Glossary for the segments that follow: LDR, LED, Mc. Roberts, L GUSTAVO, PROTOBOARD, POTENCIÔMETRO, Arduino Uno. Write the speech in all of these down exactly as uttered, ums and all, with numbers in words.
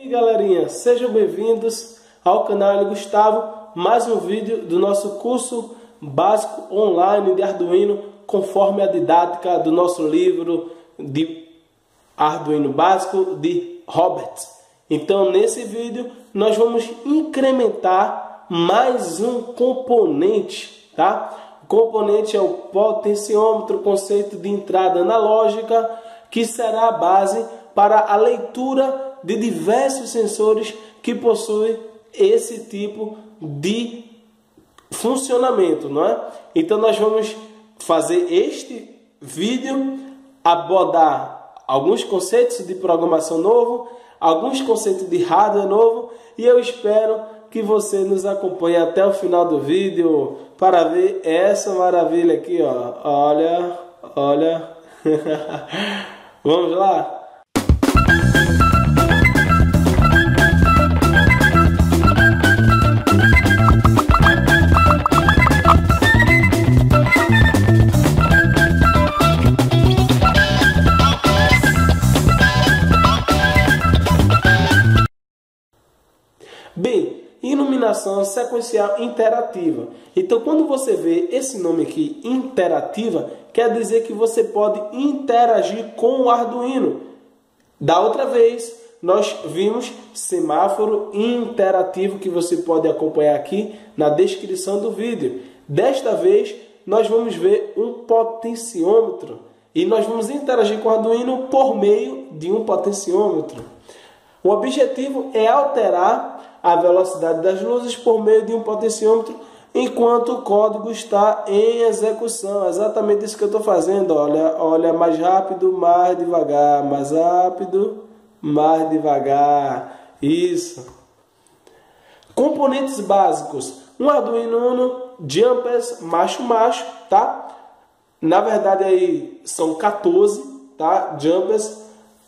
E galerinha, sejam bem-vindos ao canal L Gustavo, mais um vídeo do nosso curso básico online de Arduino, conforme a didática do nosso livro de Arduino básico de Roberts. Então nesse vídeo nós vamos incrementar mais um componente, tá? O componente é o potenciômetro, conceito de entrada analógica, que será a base para a leitura de diversos sensores que possuem esse tipo de funcionamento, não é? Então nós vamos fazer este vídeo, abordar alguns conceitos de programação novo, alguns conceitos de hardware novo, e eu espero que você nos acompanhe até o final do vídeo para ver essa maravilha aqui, ó. Olha, olha. Vamos lá. Bem, iluminação sequencial interativa. Então, quando você vê esse nome aqui, interativa, quer dizer que você pode interagir com o Arduino. Da outra vez, nós vimos semáforo interativo, que você pode acompanhar aqui na descrição do vídeo. Desta vez, nós vamos ver um potenciômetro. E nós vamos interagir com o Arduino por meio de um potenciômetro. O objetivo é alterar a velocidade das luzes por meio de um potenciômetro enquanto o código está em execução. É exatamente isso que eu estou fazendo. Olha, olha, mais rápido, mais devagar, mais rápido, mais devagar. Isso. Componentes básicos: um Arduino Uno, jumpers, macho, macho, tá? Na verdade aí são quatorze, tá? Jumpers,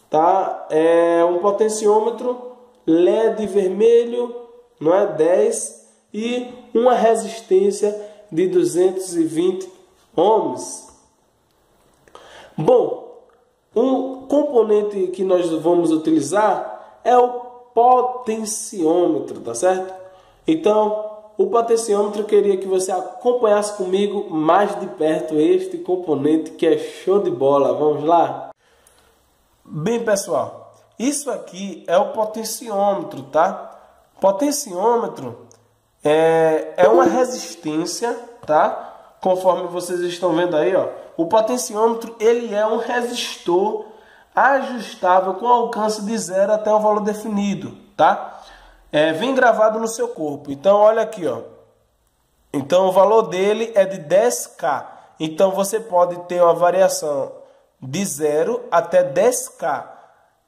tá? É um potenciômetro. L E D vermelho, não é? dez, e uma resistência de duzentos e vinte ohms. Bom, um componente que nós vamos utilizar é o potenciômetro, tá certo? Então, o potenciômetro, eu queria que você acompanhasse comigo mais de perto este componente que é show de bola. Vamos lá? Bem, pessoal, isso aqui é o potenciômetro, tá? Potenciômetro é, é uma resistência, tá? Conforme vocês estão vendo aí, ó. O potenciômetro, ele é um resistor ajustável com alcance de zero até um valor definido, tá? É, vem gravado no seu corpo. Então, olha aqui, ó. Então, o valor dele é de dez K. Então, você pode ter uma variação de zero até dez K.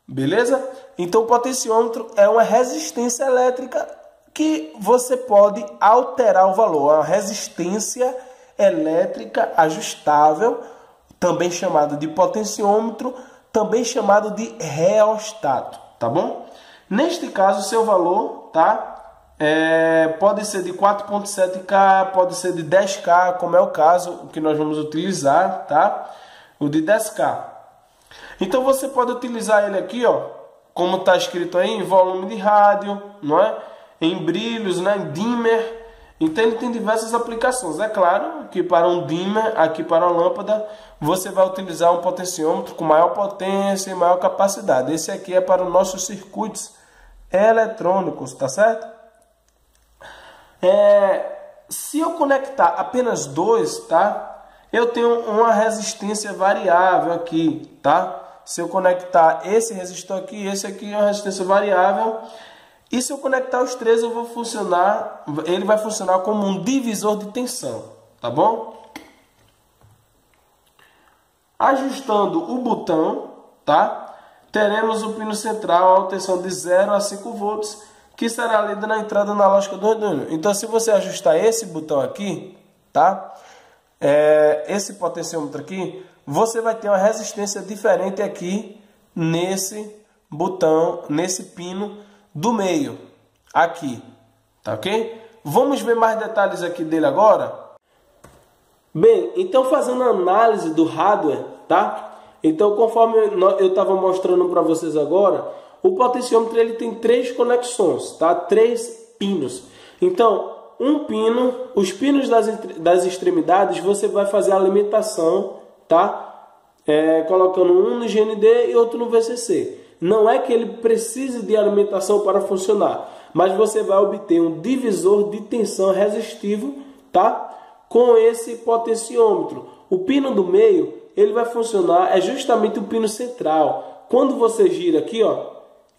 Beleza? Então o potenciômetro é uma resistência elétrica que você pode alterar o valor. É uma resistência elétrica ajustável, também chamado de potenciômetro, também chamado de reostato, tá bom? Neste caso, seu valor, tá? É, pode ser de quatro ponto sete K, pode ser de dez K, como é o caso que nós vamos utilizar, tá? O de dez K. Então você pode utilizar ele aqui, ó, como está escrito aí, em volume de rádio, não é? Em brilhos, né? Em dimmer. Então ele tem diversas aplicações. É claro que para um dimmer, aqui para uma lâmpada, você vai utilizar um potenciômetro com maior potência e maior capacidade. Esse aqui é para os nossos circuitos eletrônicos, tá certo? É, se eu conectar apenas dois, tá? Eu tenho uma resistência variável aqui, tá? Se eu conectar esse resistor aqui, esse aqui é uma resistência variável. E se eu conectar os três, eu vou funcionar, ele vai funcionar como um divisor de tensão, tá bom? Ajustando o botão, tá? Teremos o pino central a tensão de zero a cinco volts, que será lida na entrada analógica do Arduino. Então, se você ajustar esse botão aqui, tá? É, esse potenciômetro aqui, você vai ter uma resistência diferente aqui nesse botão, nesse pino do meio, aqui, tá ok? Vamos ver mais detalhes aqui dele agora? Bem, então fazendo a análise do hardware, tá? Então conforme eu estava mostrando para vocês agora, O potenciômetro ele tem três conexões, tá? Três pinos. Então, um pino, os pinos das, das extremidades, você vai fazer a alimentação, tá? É, colocando um no G N D e outro no V C C. Não é que ele precise de alimentação para funcionar, mas você vai obter um divisor de tensão resistivo, tá? Com esse potenciômetro. O pino do meio, ele vai funcionar, é justamente o pino central. Quando você gira aqui, ó,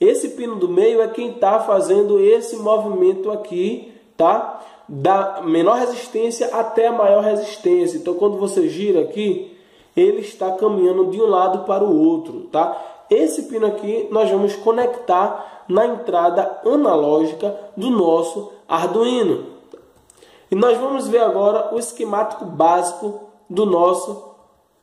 esse pino do meio é quem está fazendo esse movimento aqui, tá? Da menor resistência até a maior resistência. Então, quando você gira aqui, ele está caminhando de um lado para o outro, tá? Esse pino aqui nós vamos conectar na entrada analógica do nosso Arduino. E nós vamos ver agora o esquemático básico do nosso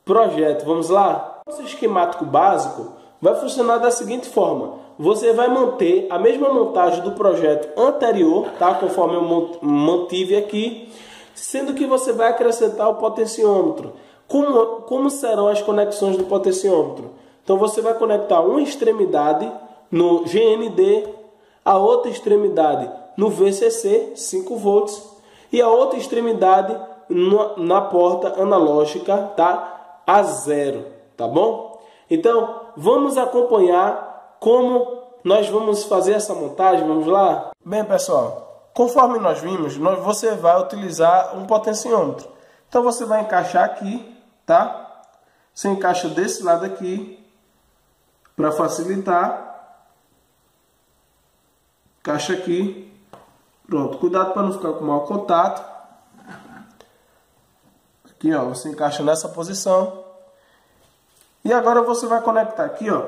projeto. Vamos lá? Nosso esquemático básico vai funcionar da seguinte forma. Você vai manter a mesma montagem do projeto anterior, tá? Conforme eu mantive aqui, sendo que você vai acrescentar o potenciômetro. Como, como serão as conexões do potenciômetro? Então você vai conectar uma extremidade no G N D, a outra extremidade no V C C, cinco volts, e a outra extremidade no, na porta analógica, tá? A zero, tá bom? Então vamos acompanhar como nós vamos fazer essa montagem, vamos lá? Bem pessoal, conforme nós vimos, nós, você vai utilizar um potenciômetro. Então você vai encaixar aqui, tá? Você encaixa desse lado aqui, para facilitar, encaixa aqui, pronto, cuidado para não ficar com mau contato, aqui ó, você encaixa nessa posição, e agora você vai conectar aqui ó,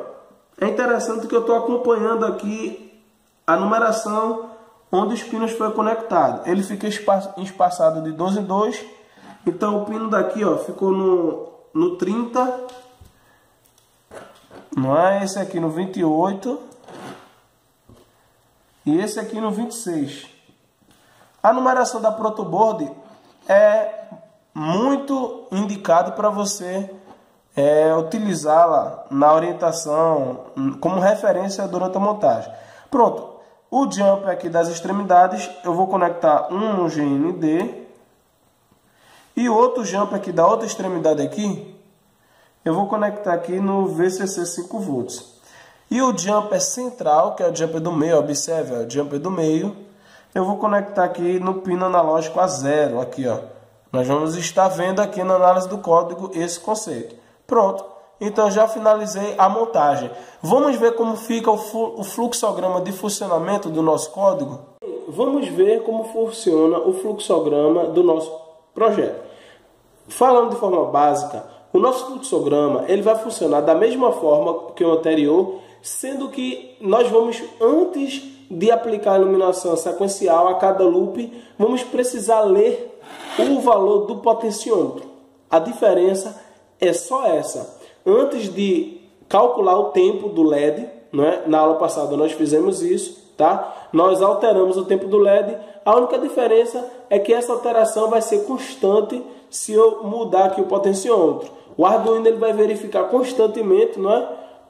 é interessante que eu estou acompanhando aqui a numeração onde os pinos foram conectados, ele fica espaçado de dois em dois, então o pino daqui ó, ficou no, no trinta, não é? Esse aqui no vinte e oito e esse aqui no vinte e seis. A numeração da ProtoBoard é muito indicado para você é, utilizá-la na orientação como referência durante a montagem. Pronto, o jump aqui das extremidades eu vou conectar um no G N D e outro jump aqui da outra extremidade aqui eu vou conectar aqui no V C C cinco volts. E o jumper central, que é o jumper do meio, observe, é o jumper do meio. Eu vou conectar aqui no pino analógico a zero, aqui ó. Nós vamos estar vendo aqui na análise do código esse conceito. Pronto, então já finalizei a montagem. Vamos ver como fica o fluxograma de funcionamento do nosso código? Vamos ver como funciona o fluxograma do nosso projeto. Falando de forma básica, o nosso fluxograma ele vai funcionar da mesma forma que o anterior, sendo que nós vamos, antes de aplicar a iluminação sequencial a cada loop, vamos precisar ler o valor do potenciômetro. A diferença é só essa. Antes de calcular o tempo do L E D, né? Na aula passada nós fizemos isso, tá? Nós alteramos o tempo do L E D. A única diferença é que essa alteração vai ser constante se eu mudar aqui o potenciômetro. O Arduino ele vai verificar constantemente, não é,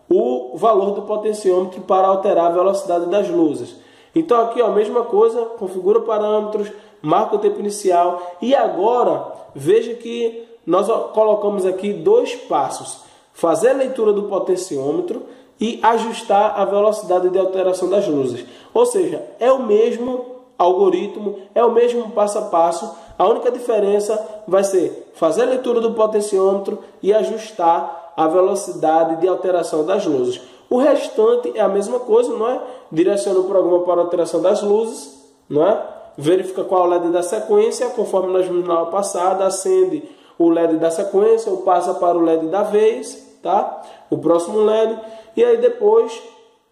o valor do potenciômetro para alterar a velocidade das luzes. Então aqui a mesma coisa, configura parâmetros, marca o tempo inicial. E agora, veja que nós colocamos aqui dois passos. Fazer a leitura do potenciômetro e ajustar a velocidade de alteração das luzes. Ou seja, é o mesmo algoritmo, é o mesmo passo a passo. A única diferença vai ser fazer a leitura do potenciômetro e ajustar a velocidade de alteração das luzes. O restante é a mesma coisa, não é? Direciona o programa para a alteração das luzes, não é? Verifica qual L E D da sequência, conforme nós vimos na aula passada, acende o L E D da sequência, ou passa para o L E D da vez, tá? O próximo L E D, e aí depois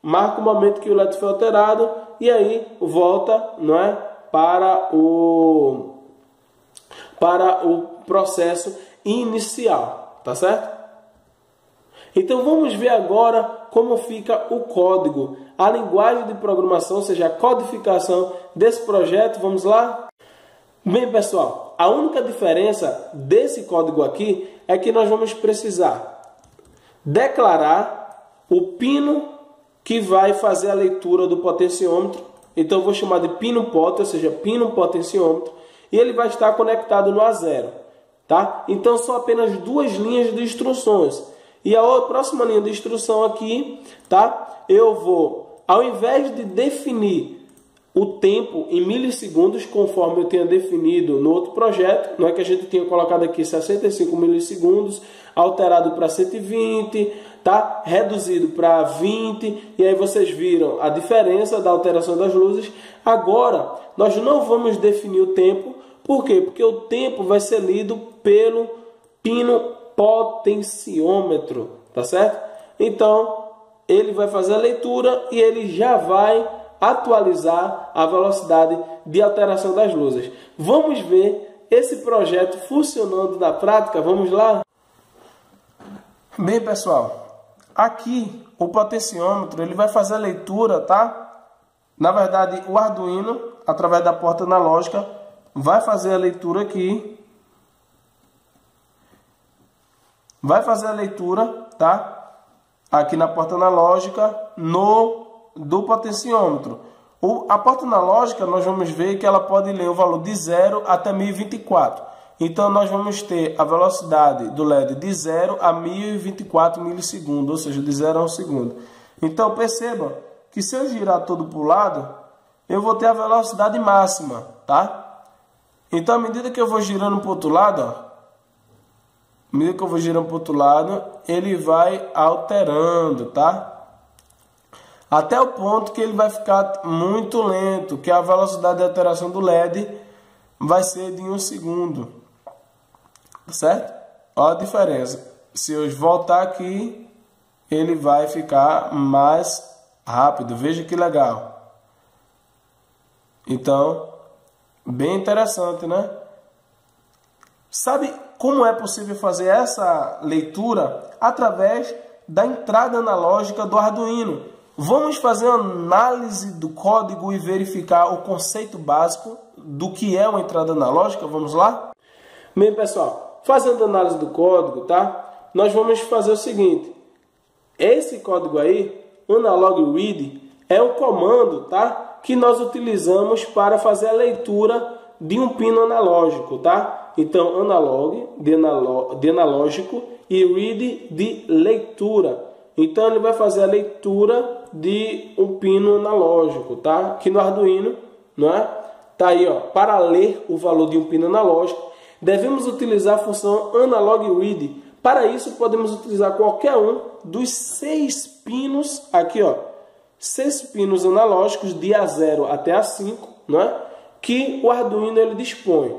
marca o momento que o L E D foi alterado, e aí volta, não é? Para o... para o processo inicial, tá certo? Então vamos ver agora como fica o código, a linguagem de programação, ou seja, a codificação desse projeto, vamos lá? Bem pessoal, a única diferença desse código aqui é que nós vamos precisar declarar o pino que vai fazer a leitura do potenciômetro. Então eu vou chamar de pino pot, ou seja, pino potenciômetro, e ele vai estar conectado no A zero, tá? Então são apenas duas linhas de instruções. E a outra, próxima linha de instrução aqui, tá? Eu vou, ao invés de definir o tempo em milissegundos, conforme eu tinha definido no outro projeto, não é que a gente tinha colocado aqui sessenta e cinco milissegundos, alterado para cento e vinte, tá? Reduzido para vinte, e aí vocês viram a diferença da alteração das luzes. Agora, nós não vamos definir o tempo, por quê? Porque o tempo vai ser lido pelo pino potenciômetro, tá certo? Então, ele vai fazer a leitura e ele já vai atualizar a velocidade de alteração das luzes. Vamos ver esse projeto funcionando na prática? Vamos lá? Bem, pessoal, aqui o potenciômetro ele vai fazer a leitura, tá? Na verdade, o Arduino, através da porta analógica, vai fazer a leitura aqui. Vai fazer a leitura, tá? Aqui na porta analógica, no... do potenciômetro. O, a porta analógica, nós vamos ver que ela pode ler o valor de zero até mil e vinte e quatro. Então, nós vamos ter a velocidade do L E D de zero a mil e vinte e quatro milissegundos, ou seja, de zero a um segundo. Então, percebam que se eu girar todo para o lado, eu vou ter a velocidade máxima, tá? Então, à medida que eu vou girando para o outro lado, ó, à medida que eu vou girando para o outro lado, ele vai alterando, tá? Até o ponto que ele vai ficar muito lento, que a velocidade de alteração do L E D vai ser de um segundo, certo? Olha a diferença. Se eu voltar aqui, ele vai ficar mais rápido. Veja que legal. Então, bem interessante, né? Sabe como é possível fazer essa leitura? Através da entrada analógica do Arduino. Vamos fazer a análise do código e verificar o conceito básico do que é uma entrada analógica. Vamos lá? Bem, pessoal, fazendo a análise do código, tá? Nós vamos fazer o seguinte. Esse código aí, analog read, é um comando, tá? Que nós utilizamos para fazer a leitura de um pino analógico, tá? Então, analog, de, analog, de analógico, e read, de leitura. Então, ele vai fazer a leitura de um pino analógico, tá? Aqui no Arduino, não é? Tá aí, ó, para ler o valor de um pino analógico, devemos utilizar a função analog read. Para isso, podemos utilizar qualquer um dos seis pinos aqui, ó, seis pinos analógicos de A zero até A cinco, não é? Que o Arduino ele dispõe.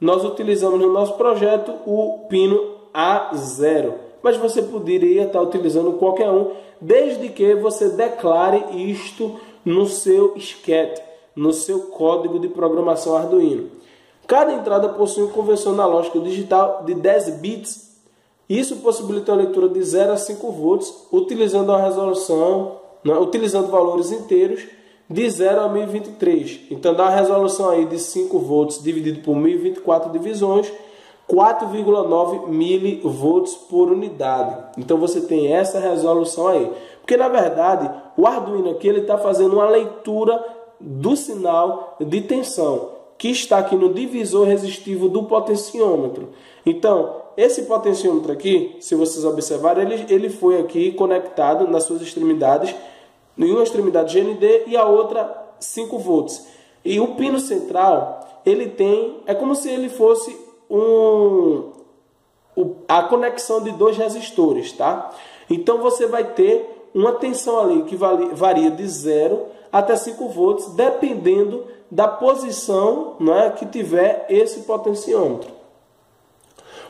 Nós utilizamos no nosso projeto o pino A zero. Mas você poderia estar utilizando qualquer um, desde que você declare isto no seu script, no seu código de programação Arduino. Cada entrada possui um conversor analógico digital de dez bits. Isso possibilita a leitura de zero a cinco volts, utilizando a resolução, né, utilizando valores inteiros de zero a mil e vinte e três. Então dá uma resolução aí de cinco volts dividido por mil e vinte e quatro divisões, quatro vírgula nove milivolts por unidade. Então você tem essa resolução aí. Porque na verdade o Arduino aqui ele está fazendo uma leitura do sinal de tensão que está aqui no divisor resistivo do potenciômetro. Então esse potenciômetro aqui, se vocês observarem, ele, ele foi aqui conectado nas suas extremidades, em uma extremidade G N D e a outra cinco volts. E o pino central ele tem, é como se ele fosse Um, a conexão de dois resistores, tá? Então você vai ter uma tensão ali que varia de zero até cinco volts, dependendo da posição, né, que tiver esse potenciômetro.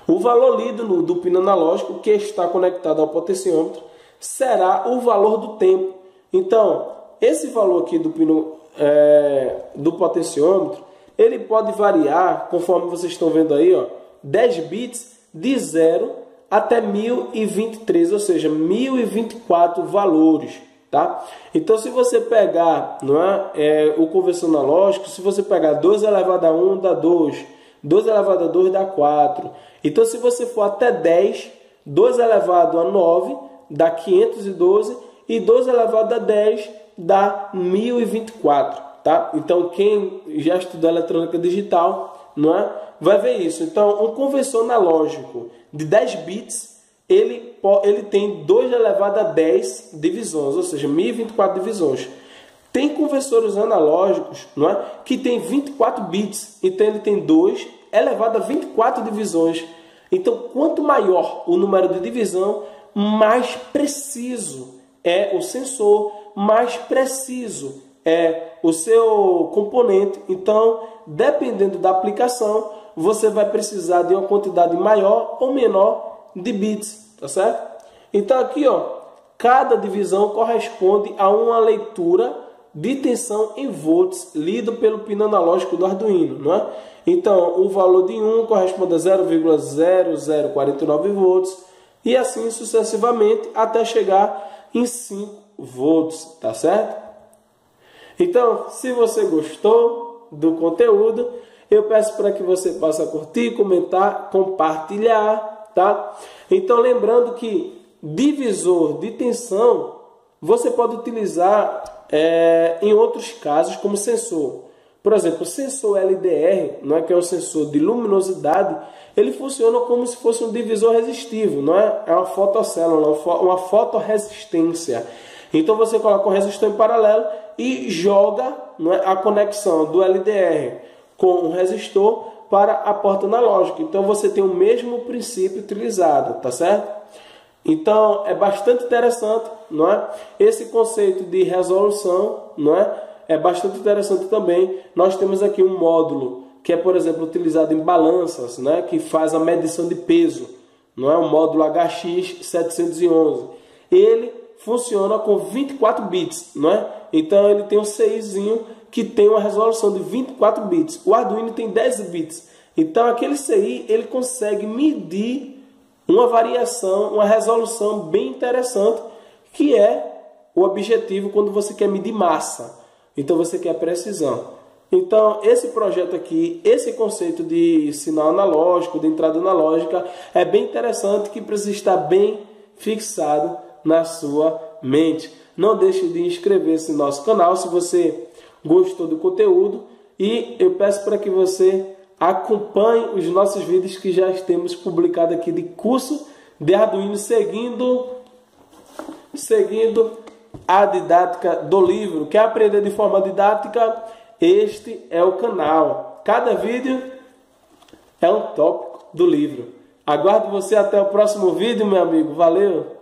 O valor lido no, do pino analógico que está conectado ao potenciômetro será o valor do tempo. Então, esse valor aqui do pino é, do potenciômetro, ele pode variar, conforme vocês estão vendo aí, ó, dez bits de zero até mil e vinte e três, ou seja, mil e vinte e quatro valores, tá? Então, se você pegar, não é, é, o conversor analógico, se você pegar dois elevado a um, dá dois, dois elevado a dois, dá quatro. Então, se você for até dez, dois elevado a nove, dá quinhentos e doze, e doze elevado a dez dá mil e vinte e quatro, tá? Então quem já estudou eletrônica digital, não é? Vai ver isso. Então, um conversor analógico de dez bits, ele, ele tem dois elevado a dez divisões, ou seja, mil e vinte e quatro divisões. Tem conversores analógicos, não é? Que tem vinte e quatro bits, então ele tem dois elevado a vinte e quatro divisões. Então, quanto maior o número de divisão, mais preciso é o sensor, mais preciso é o seu componente. Então, dependendo da aplicação, você vai precisar de uma quantidade maior ou menor de bits, tá certo? Então, aqui, ó, cada divisão corresponde a uma leitura de tensão em volts lido pelo pino analógico do Arduino, não é? Então, o valor de um corresponde a zero vírgula zero zero quarenta e nove volts e assim sucessivamente até chegar em cinco volts, tá certo? Então, se você gostou do conteúdo, eu peço para que você possa curtir, comentar, compartilhar, tá? Então, lembrando que divisor de tensão você pode utilizar É, em outros casos, como sensor. Por exemplo, o sensor L D R, não é, que é um sensor de luminosidade, ele funciona como se fosse um divisor resistivo, não é? É uma fotocélula, uma fotoresistência. Então você coloca um resistor em paralelo e joga, não é, a conexão do L D R com o resistor para a porta analógica. Então você tem o mesmo princípio utilizado, tá certo? Então, é bastante interessante, não é? Esse conceito de resolução, não é? É bastante interessante também. Nós temos aqui um módulo que é, por exemplo, utilizado em balanças, né? Que faz a medição de peso, não é? O módulo H X sete onze. Ele funciona com vinte e quatro bits, não é? Então, ele tem um C Izinho que tem uma resolução de vinte e quatro bits. O Arduino tem dez bits. Então, aquele C I, ele consegue medir uma variação, uma resolução bem interessante, que é o objetivo quando você quer medir massa. Então você quer precisão. Então esse projeto aqui, esse conceito de sinal analógico, de entrada analógica, é bem interessante, que precisa estar bem fixado na sua mente. Não deixe de inscrever-se no nosso canal se você gostou do conteúdo, e eu peço para que você acompanhe os nossos vídeos que já temos publicado aqui de curso de Arduino, seguindo, seguindo a didática do livro. Quer aprender de forma didática? Este é o canal. Cada vídeo é um tópico do livro. Aguardo você até o próximo vídeo, meu amigo. Valeu!